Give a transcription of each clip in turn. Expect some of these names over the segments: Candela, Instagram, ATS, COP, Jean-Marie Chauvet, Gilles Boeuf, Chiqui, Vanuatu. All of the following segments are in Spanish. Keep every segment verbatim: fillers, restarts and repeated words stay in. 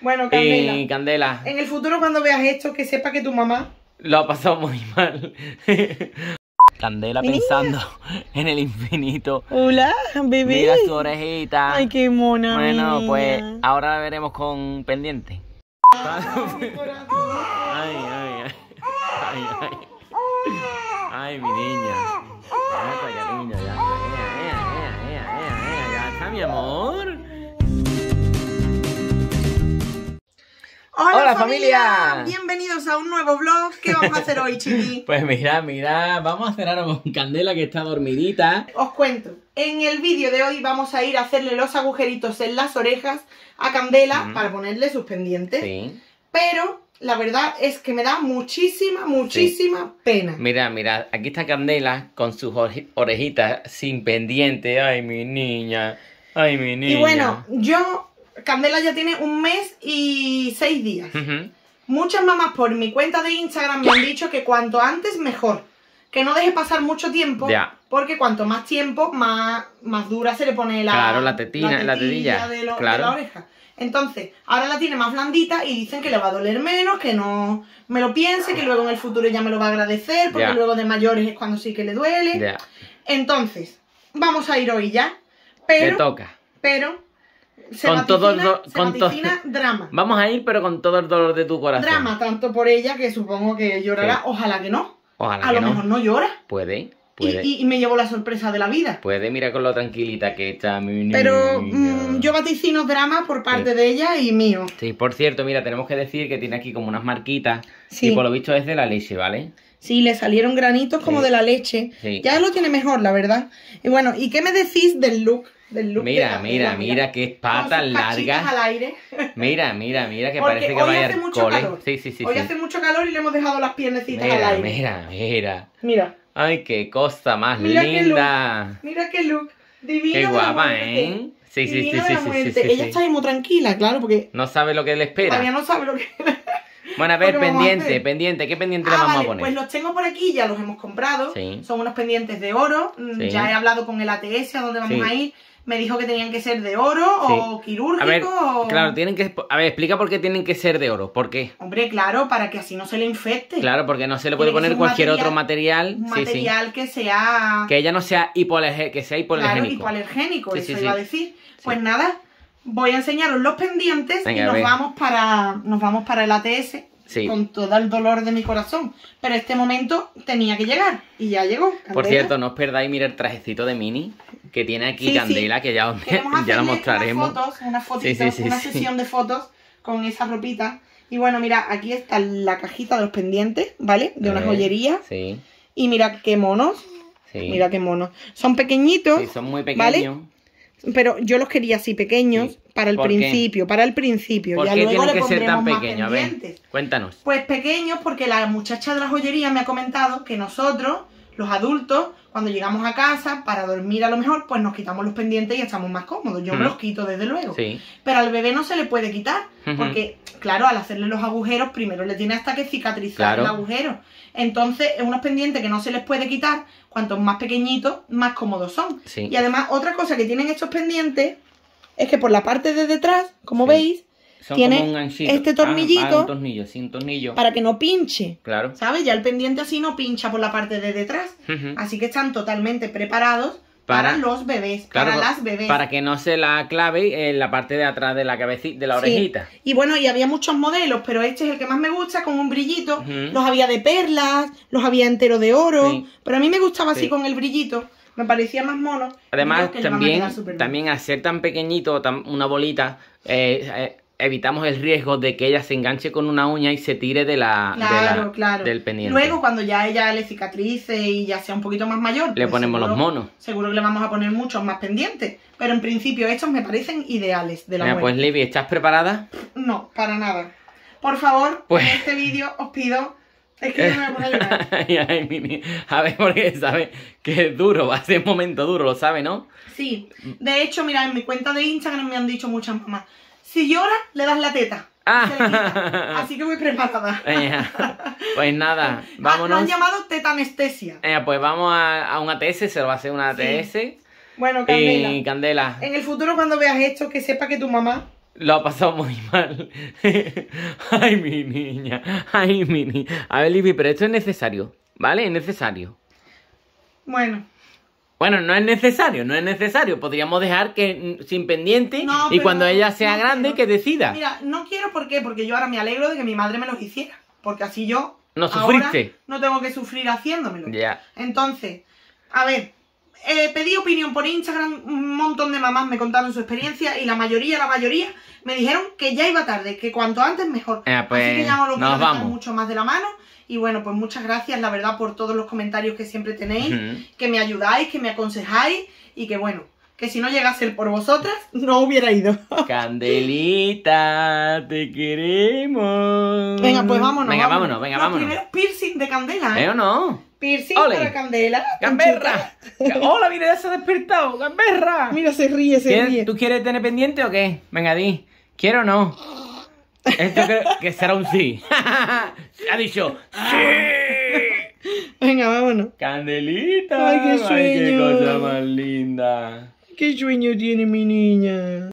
Bueno, Candela. Y Candela, en el futuro cuando veas esto, que sepa que tu mamá lo ha pasado muy mal. Candela pensando niña? en el infinito. Hola, bebé. Mira su orejita. Ay, qué mona. Bueno, niña. Pues ahora la veremos con pendiente. Ay, ay, ay, ay, ay. Ay, mi niña. Ya, niña, ya. Ya, ya, ya, ya está, mi amor. ¡Hola, Hola familia. familia! Bienvenidos a un nuevo vlog. ¿Qué vamos a hacer hoy, chiqui? Pues mira, mira, vamos a hacer algo con Candela, que está dormidita. Os cuento, en el vídeo de hoy vamos a ir a hacerle los agujeritos en las orejas a Candela mm. para ponerle sus pendientes. Sí. Pero la verdad es que me da muchísima, muchísima sí. pena. Mira, mira, aquí está Candela con sus orejitas sin pendiente. ¡Ay, mi niña! ¡Ay, mi niña! Y bueno, yo... Candela ya tiene un mes y seis días. Uh-huh. Muchas mamás por mi cuenta de Instagram me han dicho que cuanto antes mejor, que no deje pasar mucho tiempo, yeah. porque cuanto más tiempo más, más dura se le pone la, claro, la tetina, la tetilla la de, lo, claro. de la oreja. Entonces, ahora la tiene más blandita y dicen que le va a doler menos, que no me lo piense, que luego en el futuro ya me lo va a agradecer, porque yeah. luego de mayores es cuando sí que le duele. Yeah. Entonces, vamos a ir hoy ya, pero... Le toca. Pero... Se con todo el do con to drama. Vamos a ir, pero con todo el dolor de tu corazón. Drama, tanto por ella, que supongo que llorará. Sí. Ojalá que no. Ojalá a que lo no. mejor no llora. Puede, puede. Y, y, y me llevo la sorpresa de la vida. Puede, mira con lo tranquilita que está. Mi pero mmm, yo vaticino drama por parte sí. de ella y mío. Sí, por cierto, mira, tenemos que decir que tiene aquí como unas marquitas. Sí. Y por lo visto es de la leche, ¿vale? Sí, le salieron granitos como sí. de la leche. Sí. Ya lo tiene mejor, la verdad. Y bueno, ¿y qué me decís del look? Mira, mira, mira, qué patas largas al aire. Mira, mira, mira, que parece que vaya al cole. Sí, sí, sí. Hoy hace mucho calor y le hemos dejado las piernecitas al aire. Mira, mira, mira. Ay, qué cosa más linda. Mira qué look. Divino. Qué guapa, ¿eh? Sí, sí, sí, sí, sí. Ella está ahí muy tranquila, claro, porque no sabe lo que le espera. Todavía no sabe lo que. Bueno, a ver, pendiente, a pendiente, ¿qué pendiente ah, le vamos vale, a poner? Pues los tengo por aquí, ya los hemos comprado. Sí. Son unos pendientes de oro. Sí. Ya he hablado con el A T S a dónde vamos sí. a ir. Me dijo que tenían que ser de oro sí. o quirúrgico. A ver, o... claro, tienen que... A ver, explica por qué tienen que ser de oro. ¿Por qué? Hombre, claro, para que así no se le infecte. Claro, porque no se le puede poner cualquier material, otro material. Un material sí, sí. que sea... Que ella no sea hipoalergénico. Que sea hipoalergénico. Claro, hipoalergénico, sí, eso sí, sí. iba a decir. Sí. Pues nada, voy a enseñaros los pendientes. Venga, y nos vamos, para, nos vamos para el A T S. Sí. Con todo el dolor de mi corazón. Pero este momento tenía que llegar. Y ya llegó. Candela. Por cierto, no os perdáis, mira el trajecito de mini que tiene aquí sí, Candela, sí. que ya, os, ya lo mostraremos. Unas fotos, unas fotitos, sí, sí, sí, una sí. sesión de fotos con esa ropita. Y bueno, mira, aquí está la cajita de los pendientes, ¿vale? De una joyería. Sí. Y mira qué monos. Sí. Mira qué monos. Son pequeñitos. Sí, son muy pequeños. ¿Vale? Pero yo los quería así pequeños sí. para el principio, qué? para el principio. ¿Por ya qué luego tienen le que ser tan pequeños? A ver, cuéntanos. Pues pequeños porque la muchacha de la joyería me ha comentado que nosotros, los adultos, cuando llegamos a casa para dormir a lo mejor, pues nos quitamos los pendientes y estamos más cómodos. Yo mm. me los quito desde luego. Sí. Pero al bebé no se le puede quitar porque, uh-huh. claro, al hacerle los agujeros primero le tiene hasta que cicatrizar claro. el agujero. Entonces, es unos pendientes que no se les puede quitar. Cuantos más pequeñitos, más cómodos son. Sí. Y además, otra cosa que tienen estos pendientes es que por la parte de detrás, como sí. veis, son tiene como un ganchito. este tornillito ah, ah, un tornillo, sí, un tornillo. para que no pinche. Claro. ¿Sabes? Ya el pendiente así no pincha por la parte de detrás. Uh-huh. Así que están totalmente preparados para, para los bebés, claro, para las bebés. Para que no se la clave en la parte de atrás de la cabecita, de la orejita. Sí. Y bueno, y había muchos modelos, pero este es el que más me gusta, con un brillito. Uh-huh. Los había de perlas, los había enteros de oro, sí. pero a mí me gustaba sí. así con el brillito. Me parecía más mono. Además, también, también al ser tan pequeñito, tan, una bolita... Eh, eh, evitamos el riesgo de que ella se enganche con una uña y se tire de la, claro, de la claro. del pendiente. Luego, cuando ya ella le cicatrice y ya sea un poquito más mayor, le pues ponemos seguro, los monos. Seguro que le vamos a poner muchos más pendientes. Pero en principio estos me parecen ideales de la Mira, Pues Libby, ¿estás preparada? No, para nada. Por favor, pues... en este vídeo os pido... Es que yo me voy a poner a llorar. ay, ay, mi, mi. A ver, porque sabe que es duro, va a ser un momento duro, lo sabe, ¿no? Sí. De hecho, mira, en mi cuenta de Instagram me han dicho muchas mamás: si llora, le das la teta. Ah. Así que voy preparada. Pues nada, vámonos. Lo han llamado teta anestesia. Eh, pues vamos a, a un A T S, se lo va a hacer una A T S. Sí. Bueno, Candela. Y Candela. En el futuro, cuando veas esto, que sepa que tu mamá lo ha pasado muy mal. Ay, mi niña. Ay, mi niña. A ver, Libby, pero esto es necesario, ¿vale? Es necesario. Bueno. Bueno, no es necesario, no es necesario. Podríamos dejar que sin pendiente no, y cuando no, ella sea no grande quiero. Que decida. Mira, no quiero, ¿por qué? Porque yo ahora me alegro de que mi madre me los hiciera. Porque así yo no sufriste. Ahora no tengo que sufrir haciéndomelo. Ya. Entonces, a ver, eh, pedí opinión por Instagram. Un montón de mamás me contaron su experiencia y la mayoría, la mayoría me dijeron que ya iba tarde, que cuanto antes mejor. Eh, pues, así que ya no lo quiero dejar mucho más de la mano. Y bueno, pues muchas gracias, la verdad, por todos los comentarios que siempre tenéis, uh-huh. que me ayudáis, que me aconsejáis y que bueno, que si no llegase el por vosotras, no hubiera ido. Candelita, te queremos. Venga, pues vámonos. Venga, vámonos, vámonos venga, no, vámonos. Primero piercing de Candela. ¿Eh o no? Piercing Ole. Para Candela. ¡Gamberra! ¡Hola, mira, ya se ha despertado! ¡Gamberra! Mira, se ríe, se ríe. ¿Tú quieres tener pendiente o qué? Venga, di. ¿Quiero o no? Esto creo que será un sí. Ha dicho sí. Venga, vámonos. Candelita. Ay, qué sueño. Ay, qué cosa más linda. Qué sueño tiene mi niña.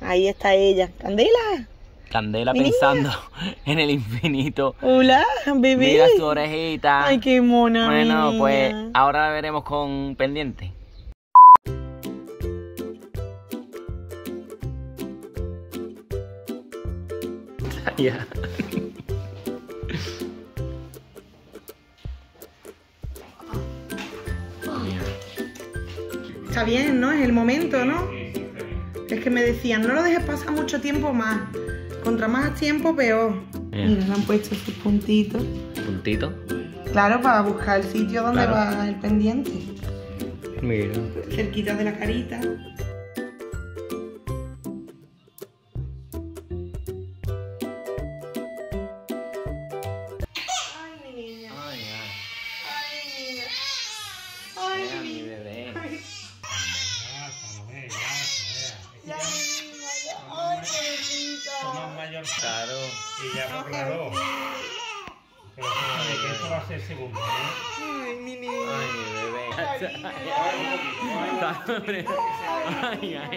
Ahí está ella. Candela. Candela pensando niña? En el infinito. Hola, bebé. Mira su orejita. Ay, qué mona. Bueno, mi pues niña. Ahora la veremos con pendiente. Yeah. Está bien, ¿no? Es el momento, ¿no? Es que me decían, no lo dejes pasar mucho tiempo más. Contra más tiempo, peor. Yeah. Mira, le han puesto sus puntitos. ¿Puntitos? Claro, para buscar el sitio donde claro. va el pendiente. Mira. Cerquita de la carita. Claro. Y ya por la dos. Pero de que esto va a ser segundo, ¿eh? Ay, mi niña. Ay, mi bebé. Ay, ay, ay.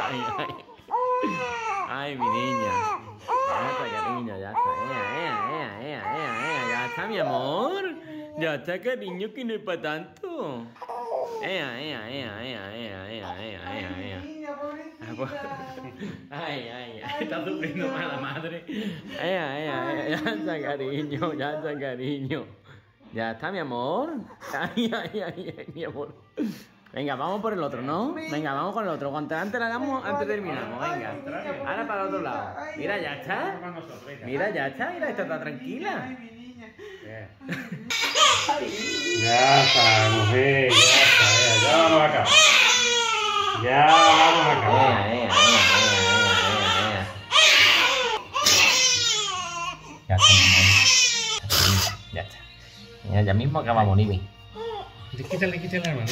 Ay, ay, ay. Ay, mi niña. Ya está, cariño, ya está. Ea, ea, ea, ea, ea. Ya está, mi amor. Ya está, cariño, que no es para tanto. Ea, ea, ea, ea, ea, ea, ea, ea, ea. Ay, ay, ay, está sufriendo mala madre. Ay, ay, ay, ya está, cariño, ya está, cariño. Ya está, mi amor. Ay, ay, ay, ay, mi amor. Venga, vamos por el otro, ¿no? Venga, vamos con el otro. Cuanto antes la hagamos, antes terminamos. Venga, ahora para el otro lado. Mira, ya está. Mira, ya está. Mira, esta está tranquila. Ya está, mujer. Ya está, ya vamos acá. Ya, vamos a acabar. Ea, ea, ea, ea, ea. Ya está, ya está. Ya, ya mismo acabamos, Libby. Quítale, quítale, hermano.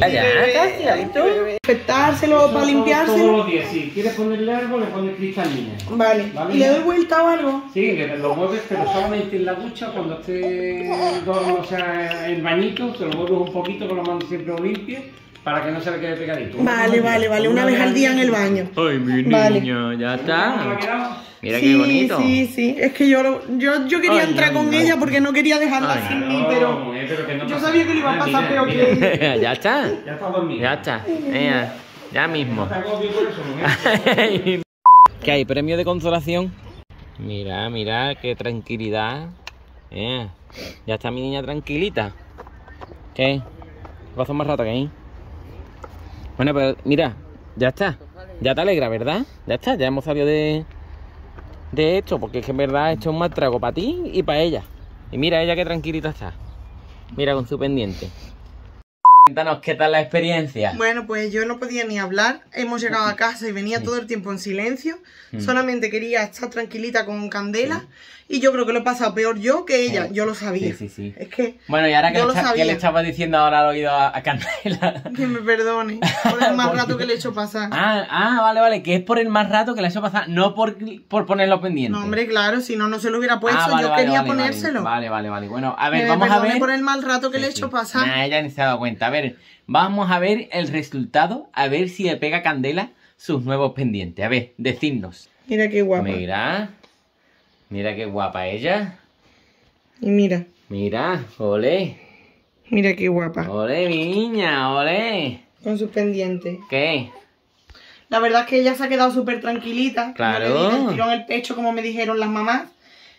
Ya, ya, casi, ha visto. Afectárselo para limpiárselo. Todos los días, si quieres ponerle algo, le pones cristalina. Vale. ¿Y le doy vuelta o algo? Sí, que lo mueves, pero solamente en la ducha, cuando esté o sea, el bañito, te lo mueves un poquito, con la mano siempre limpia. Para que no se le quede pegadito. Vale, vale, vale. Una vez al día en el baño. Ay, mi niño, ya está. Mira qué bonito. Sí, sí, sí. Es que yo yo, yo quería entrar con ella porque no quería dejarla sin mí, pero yo sabía que le iba a pasar peor que ella. Ya está. Ya está dormida. Ya está. Ya mismo. ¿Qué hay? ¿Premio de consolación? Mira, mira, qué tranquilidad. Ya está mi niña tranquilita. ¿Qué? ¿Vas a más rato que ahí? Bueno, pero mira, ya está. Ya te alegra, ¿verdad? Ya está, ya hemos salido de, de esto. Porque es que en verdad esto es un mal trago para ti y para ella. Y mira ella qué tranquilita está. Mira con su pendiente. Cuéntanos, ¿qué tal la experiencia? Bueno, pues yo no podía ni hablar. Hemos llegado a casa y venía todo el tiempo en silencio. Mm. Solamente quería estar tranquilita con Candela. Sí. Y yo creo que lo he pasado peor yo que ella. Yo lo sabía. Sí, sí, sí. Es que bueno, y ahora que, está, que le estaba diciendo ahora al oído a, a Candela. Que me perdone por el más rato que le he hecho pasar. Ah, ah, vale, vale. Que es por el más rato que le he hecho pasar. No por, por ponerlo pendiente. No, hombre, claro. Si no, no se lo hubiera puesto. Ah, vale, yo vale, quería vale, ponérselo. Vale, vale, vale. Bueno, a ver, me vamos a ver. Por el mal rato que sí, le he hecho sí. pasar. Nah, ella ni se ha dado cuenta. ver, vamos a ver el resultado, a ver si le pega Candela sus nuevos pendientes. A ver, decidnos. Mira qué guapa. Mira, mira qué guapa ella. Y mira. Mira, olé. Mira qué guapa. Olé, mi niña, olé. Con sus pendientes. ¿Qué? La verdad es que ella se ha quedado súper tranquilita. Claro. Me tiró en el pecho, como me dijeron las mamás.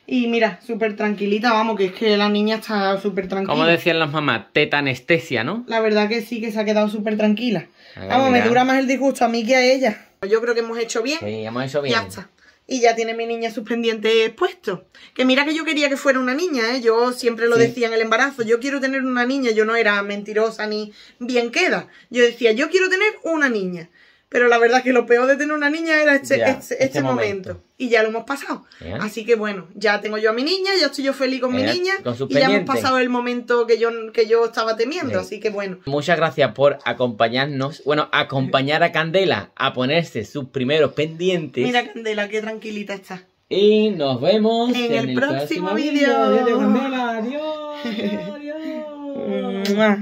Y mira, súper tranquilita, vamos, que es que la niña está súper tranquila. Como decían las mamás, teta anestesia, ¿no? La verdad que sí, que se ha quedado súper tranquila. Ver, vamos, mira. Me dura más el disgusto a mí que a ella. Yo creo que hemos hecho bien. Sí, hemos hecho bien. Ya está. Y ya tiene mi niña sus pendientes puestos. Que mira que yo quería que fuera una niña, ¿eh? Yo siempre lo sí. decía en el embarazo, yo quiero tener una niña. Yo no era mentirosa ni bien queda. Yo decía, yo quiero tener una niña. Pero la verdad que lo peor de tener una niña era este, ya, este, este, este momento. momento. Y ya lo hemos pasado. ¿Ya? Así que bueno, ya tengo yo a mi niña, ya estoy yo feliz con ¿Ya? mi niña. Con y ya hemos pasado el momento que yo, que yo estaba temiendo, sí. así que bueno. Muchas gracias por acompañarnos. Bueno, acompañar a Candela a ponerse sus primeros pendientes. Mira Candela, qué tranquilita está. Y nos vemos en, en el, el próximo, próximo vídeo. Adiós, Candela. Adiós, adiós.